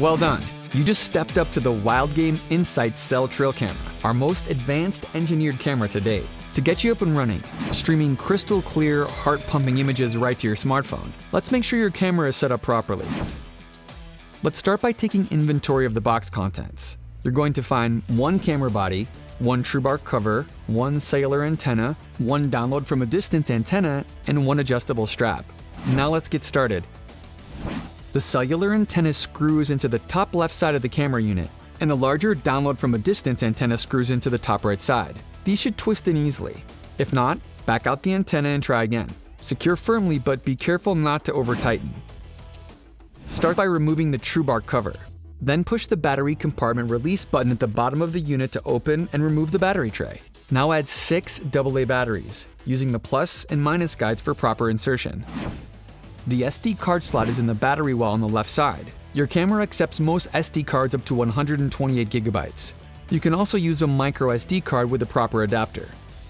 Well done. You just stepped up to the Wildgame Insite Cell Trail Camera, our most advanced engineered camera to date. To get you up and running, streaming crystal clear, heart-pumping images right to your smartphone, let's make sure your camera is set up properly. Let's start by taking inventory of the box contents. You're going to find one camera body, one TrueBark cover, one cellular antenna, one download from a distance antenna, and one adjustable strap. Now let's get started. The cellular antenna screws into the top left side of the camera unit, and the larger download from a distance antenna screws into the top right side. These should twist in easily. If not, back out the antenna and try again. Secure firmly, but be careful not to over-tighten. Start by removing the TrueBark cover. Then push the battery compartment release button at the bottom of the unit to open and remove the battery tray. Now add 6 AA batteries, using the plus and minus guides for proper insertion. The SD card slot is in the battery wall on the left side. Your camera accepts most SD cards up to 128 GB. You can also use a micro SD card with the proper adapter.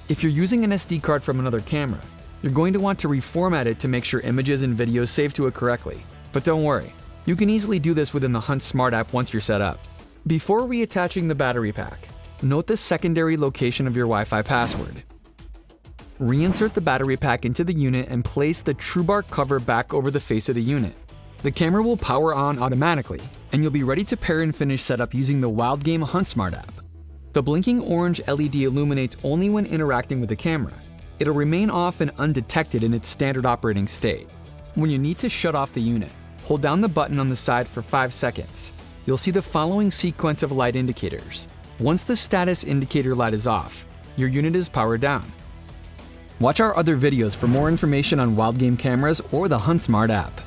If you're using an SD card from another camera, you're going to want to reformat it to make sure images and videos save to it correctly. But don't worry, you can easily do this within the HuntSmart app once you're set up. Before reattaching the battery pack, note the secondary location of your Wi-Fi password. Reinsert the battery pack into the unit and place the TrueBark cover back over the face of the unit. The camera will power on automatically, and you'll be ready to pair and finish setup using the Wildgame HuntSmart app. The blinking orange LED illuminates only when interacting with the camera. It'll remain off and undetected in its standard operating state. When you need to shut off the unit, hold down the button on the side for 5 seconds. You'll see the following sequence of light indicators. Once the status indicator light is off, your unit is powered down. Watch our other videos for more information on Wildgame cameras or the HuntSmart app.